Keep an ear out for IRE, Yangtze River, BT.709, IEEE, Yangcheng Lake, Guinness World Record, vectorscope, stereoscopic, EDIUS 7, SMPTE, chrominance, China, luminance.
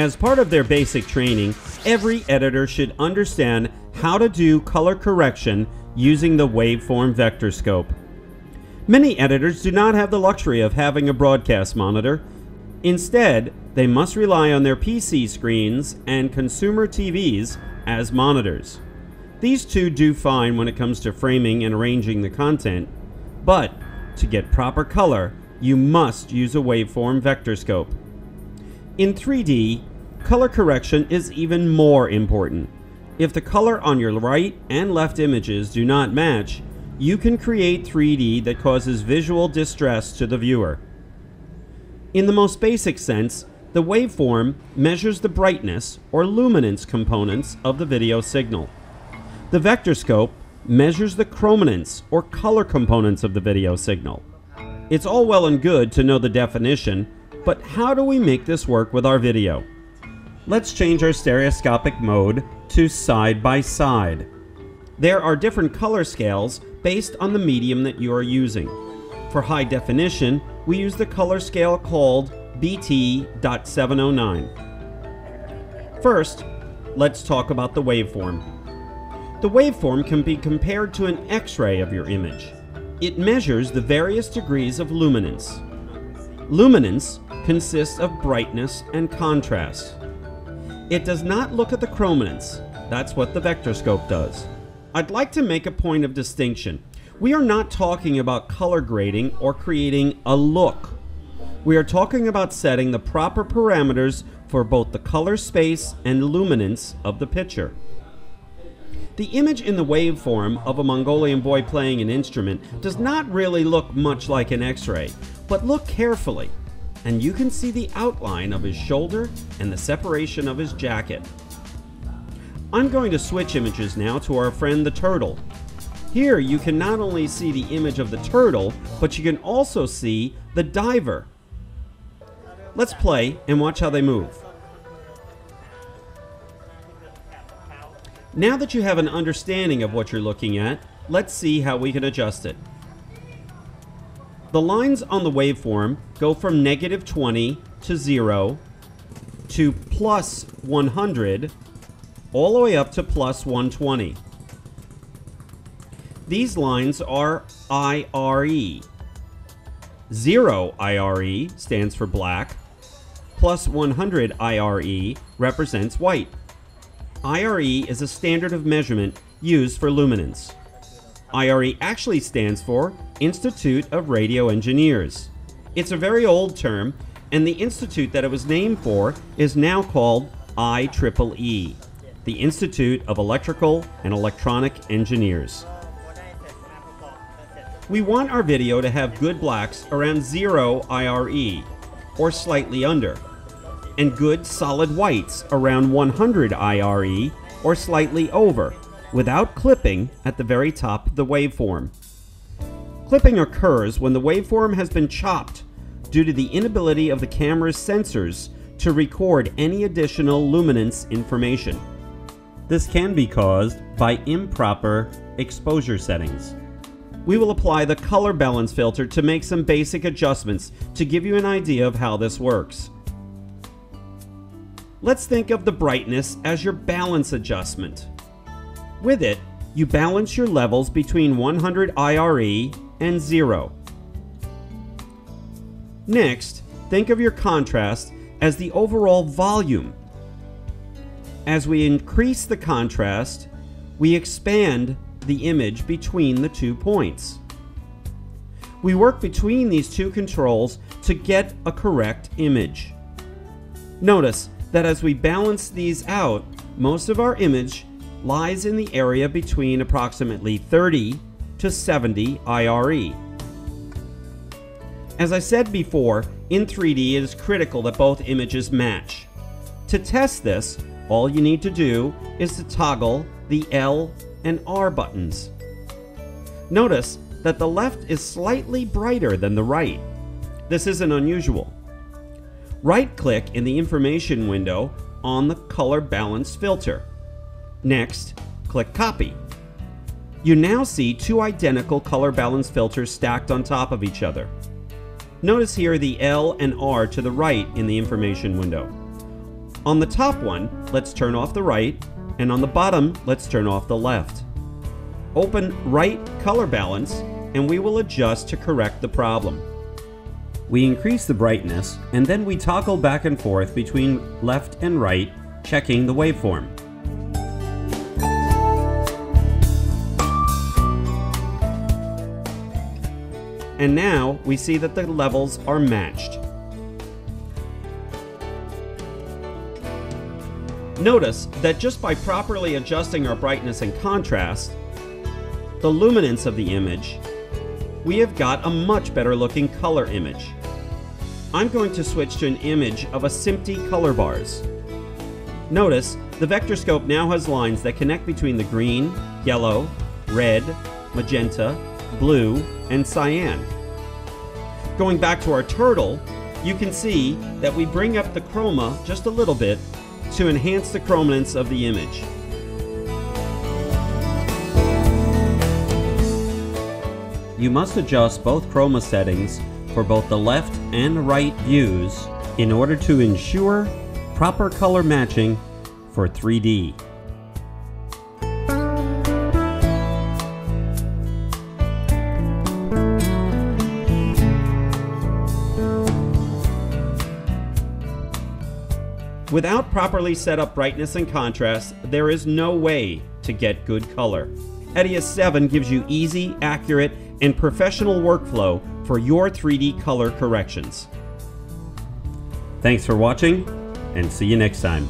As part of their basic training, every editor should understand how to do color correction using the waveform vector scope. Many editors do not have the luxury of having a broadcast monitor. Instead, they must rely on their PC screens and consumer TVs as monitors. These two do fine when it comes to framing and arranging the content, but to get proper color, you must use a waveform vector scope. In 3D, color correction is even more important. If the color on your right and left images do not match, you can create 3D that causes visual distress to the viewer. In the most basic sense, the waveform measures the brightness or luminance components of the video signal. The vector scope measures the chrominance or color components of the video signal. It's all well and good to know the definition, but how do we make this work with our video? Let's change our stereoscopic mode to side by side. There are different color scales based on the medium that you are using. For high definition, we use the color scale called BT.709. First, let's talk about the waveform. The waveform can be compared to an X-ray of your image. It measures the various degrees of luminance. Luminance consists of brightness and contrast. It does not look at the chrominance. That's what the vector scope does. I'd like to make a point of distinction. We are not talking about color grading or creating a look. We are talking about setting the proper parameters for both the color space and luminance of the picture. The image in the waveform of a Mongolian boy playing an instrument does not really look much like an X-ray, but look carefully, and you can see the outline of his shoulder and the separation of his jacket. I'm going to switch images now to our friend the turtle. Here you can not only see the image of the turtle, but you can also see the diver. Let's play and watch how they move. Now that you have an understanding of what you're looking at, let's see how we can adjust it. The lines on the waveform go from -20 to 0 to +100 all the way up to +120. These lines are IRE. 0 IRE stands for black, +100 IRE represents white. IRE is a standard of measurement used for luminance. IRE actually stands for Institute of Radio Engineers. It's a very old term, and the institute that it was named for is now called IEEE, the Institute of Electrical and Electronic Engineers. We want our video to have good blacks around 0 IRE, or slightly under, and good solid whites around 100 IRE, or slightly over, without clipping at the very top of the waveform. Clipping occurs when the waveform has been chopped due to the inability of the camera's sensors to record any additional luminance information. This can be caused by improper exposure settings. We will apply the color balance filter to make some basic adjustments to give you an idea of how this works. Let's think of the brightness as your balance adjustment. With it, you balance your levels between 100 IRE and 0. Next, think of your contrast as the overall volume. As we increase the contrast, we expand the image between the two points. We work between these two controls to get a correct image. Notice that as we balance these out, most of our image lies in the area between approximately 30 to 70 IRE. As I said before, in 3D it is critical that both images match. To test this, all you need to do is to toggle the L and R buttons. Notice that the left is slightly brighter than the right. This isn't unusual. Right-click in the information window on the color balance filter. Next, click Copy. You now see two identical color balance filters stacked on top of each other. Notice here the L and R to the right in the information window. On the top one, let's turn off the right, and on the bottom, let's turn off the left. Open Right Color Balance, and we will adjust to correct the problem. We increase the brightness, and then we toggle back and forth between left and right, checking the waveform. And now we see that the levels are matched. Notice that just by properly adjusting our brightness and contrast, the luminance of the image, we have got a much better looking color image. I'm going to switch to an image of a SMPTE color bars. Notice the vectorscope now has lines that connect between the green, yellow, red, magenta, blue, and cyan. Going back to our turtle, you can see that we bring up the chroma just a little bit to enhance the chrominance of the image. You must adjust both chroma settings for both the left and right views in order to ensure proper color matching for 3D. Without properly set up brightness and contrast, there is no way to get good color. EDIUS 7 gives you easy, accurate, and professional workflow for your 3D color corrections. Thanks for watching, and see you next time.